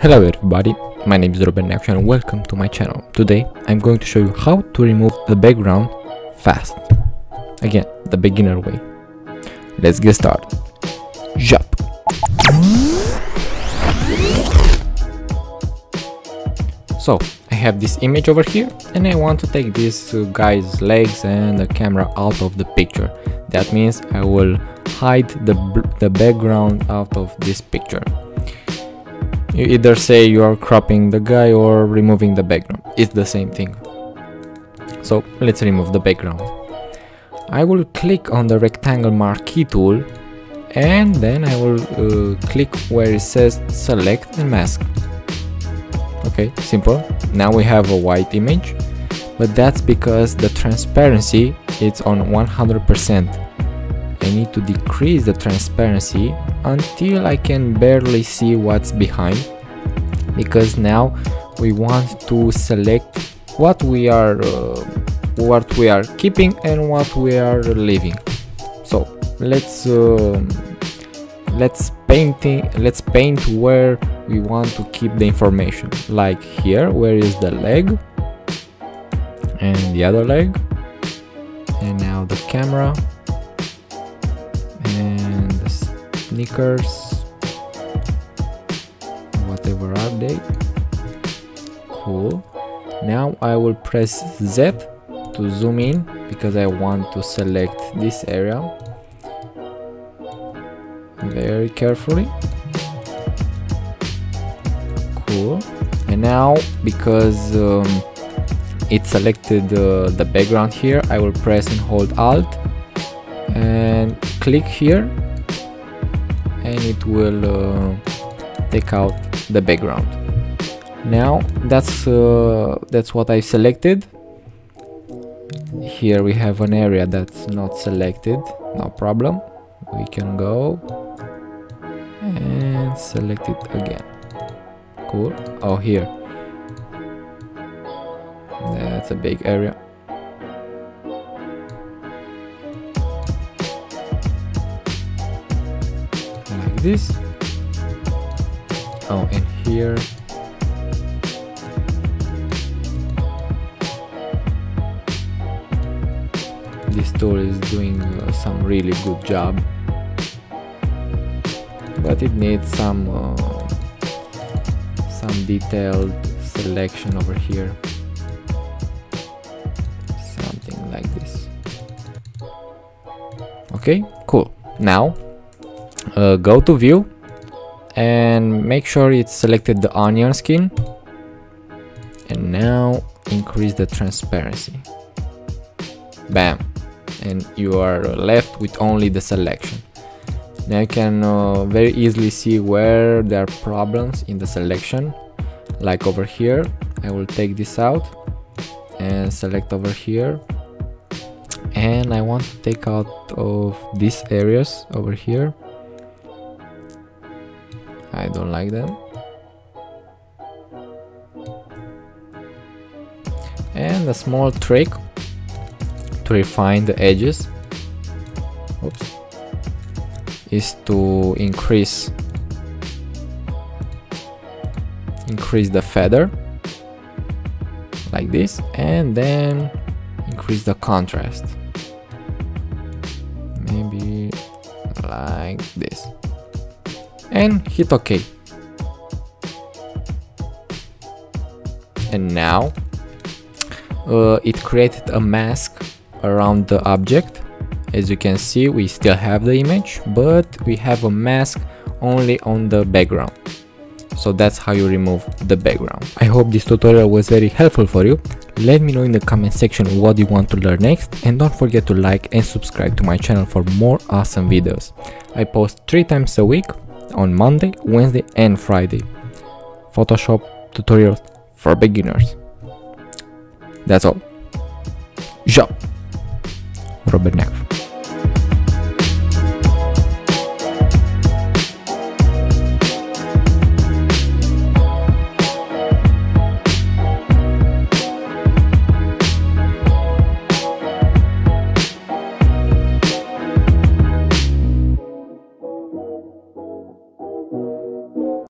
Hello everybody, my name is Robert Neacsu and welcome to my channel. Today I'm going to show you how to remove the background fast. Again, the beginner way. Let's get started. Jump. So I have this image over here and I want to take this guy's legs and the camera out of the picture. That means I will hide the background out of this picture. You either say you are cropping the guy or removing the background, it's the same thing. So let's remove the background. I will click on the rectangle marquee tool and then I will click where it says select and mask. Okay, simple. Now we have a white image, but that's because the transparency is on 100%. I need to decrease the transparency until I can barely see what's behind, because now we want to select what we are keeping and what we are leaving. So let's paint where we want to keep the information, like here where is the leg and the other leg, and now the camera and the sneakers, whatever are they. Cool. Now I will press Z to zoom in because I want to select this area very carefully. Cool. And now, because it selected the background here, I will press and hold Alt and click here and it will take out the background. Now that's what I selected. Here we have an area that's not selected, no problem. We can go and select it again. Cool. Oh, here, that's a big area. This. Oh, and here. This tool is doing some really good job, but it needs some detailed selection over here, something like this. Okay, cool. Now go to view and make sure it's selected the onion skin, and now increase the transparency. Bam, and you are left with only the selection. Now you can very easily see where there are problems in the selection, like over here. I will take this out and select over here, and I want to take out of these areas over here. I don't like them, and a small trick to refine the edges, oops, is to increase the feather like this, and then increase the contrast, maybe like this, and hit OK. And now it created a mask around the object. As you can see, we still have the image, but we have a mask only on the background. So that's how you remove the background. I hope this tutorial was very helpful for you. Let me know in the comment section what you want to learn next, and don't forget to like and subscribe to my channel for more awesome videos. I post 3 times a week, on Monday, Wednesday and Friday. Photoshop tutorials for beginners. That's all. Ciao. Robert Neacsu.